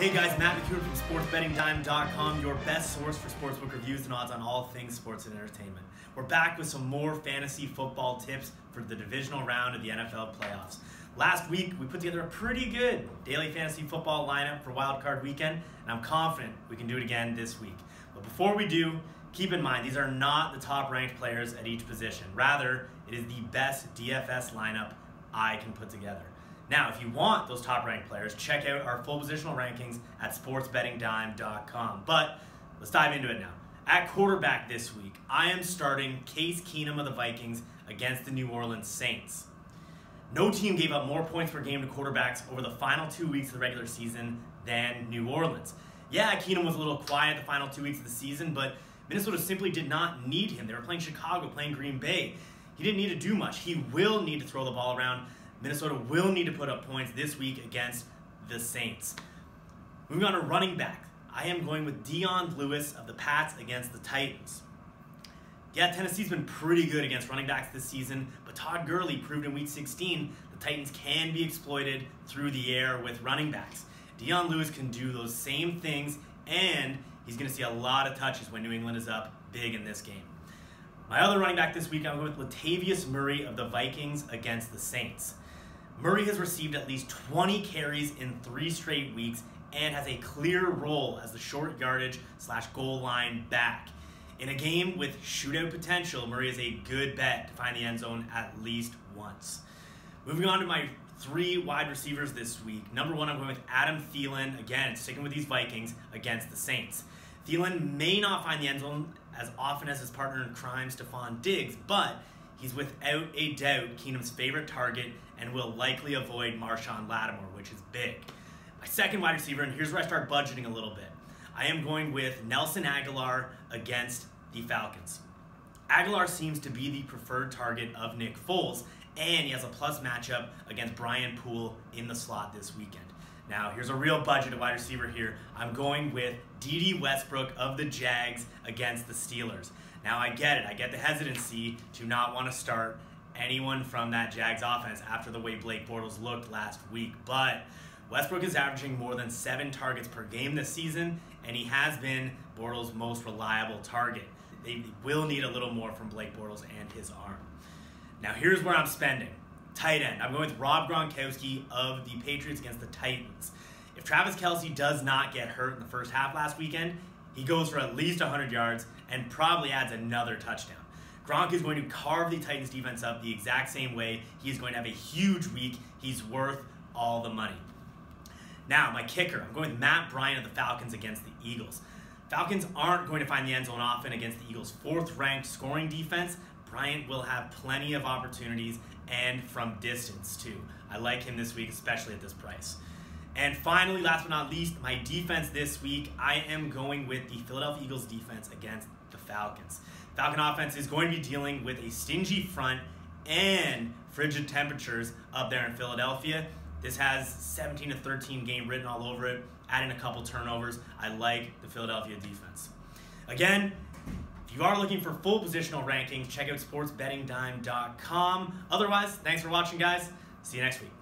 Hey guys, Matt McCure from SportsBettingDime.com, your best source for sportsbook reviews and odds on all things sports and entertainment. We're back with some more fantasy football tips for the divisional round of the NFL playoffs. Last week, we put together a pretty good daily fantasy football lineup for wildcard weekend, and I'm confident we can do it again this week. But before we do, keep in mind, these are not the top-ranked players at each position. Rather, it is the best DFS lineup I can put together. Now, if you want those top-ranked players, check out our full positional rankings at sportsbettingdime.com. But let's dive into it now. At quarterback this week, I am starting Case Keenum of the Vikings against the New Orleans Saints. No team gave up more points per game to quarterbacks over the final 2 weeks of the regular season than New Orleans. Yeah, Keenum was a little quiet the final 2 weeks of the season, but Minnesota simply did not need him. They were playing Chicago, playing Green Bay. He didn't need to do much. He will need to throw the ball around. Minnesota will need to put up points this week against the Saints. Moving on to running back, I am going with Dion Lewis of the Pats against the Titans. Yeah, Tennessee's been pretty good against running backs this season, but Todd Gurley proved in Week 16 the Titans can be exploited through the air with running backs. Dion Lewis can do those same things, and he's going to see a lot of touches when New England is up big in this game. My other running back this week, I'm going with Latavius Murray of the Vikings against the Saints. Murray has received at least 20 carries in 3 straight weeks and has a clear role as the short yardage / goal line back. In a game with shootout potential, Murray is a good bet to find the end zone at least once. Moving on to my 3 wide receivers this week. Number 1, I'm going with Adam Thielen, again, sticking with these Vikings against the Saints. Thielen may not find the end zone as often as his partner in crime, Stephon Diggs, but he's without a doubt Keenum's favorite target and will likely avoid Marshawn Lattimore, which is big. My second wide receiver, and here's where I start budgeting a little bit. I am going with Nelson Agholor against the Falcons. Agholor seems to be the preferred target of Nick Foles, and he has a plus matchup against Brian Poole in the slot this weekend. Now, here's a real budget wide receiver here. I'm going with Dede Westbrook of the Jags against the Steelers. Now, I get it. I get the hesitancy to not want to start anyone from that Jags offense after the way Blake Bortles looked last week, but Westbrook is averaging more than 7 targets per game this season, and he has been Bortles' most reliable target. They will need a little more from Blake Bortles and his arm. Now here's where I'm spending. Tight end. I'm going with Rob Gronkowski of the Patriots against the Titans. If Travis Kelce does not get hurt in the first half last weekend, he goes for at least 100 yards and probably adds another touchdown. Gronk is going to carve the Titans defense up the exact same way. He's going to have a huge week. He's worth all the money. Now, my kicker. I'm going with Matt Bryant of the Falcons against the Eagles. Falcons aren't going to find the end zone often against the Eagles' 4th-ranked scoring defense. Bryant will have plenty of opportunities and from distance, too. I like him this week, especially at this price. And finally, last but not least, my defense this week, I am going with the Philadelphia Eagles defense against the Falcons. Falcon offense is going to be dealing with a stingy front and frigid temperatures up there in Philadelphia. This has 17-13 game written all over it. Add in a couple turnovers. I like the Philadelphia defense. Again, if you are looking for full positional rankings, check out sportsbettingdime.com. Otherwise, thanks for watching, guys. See you next week.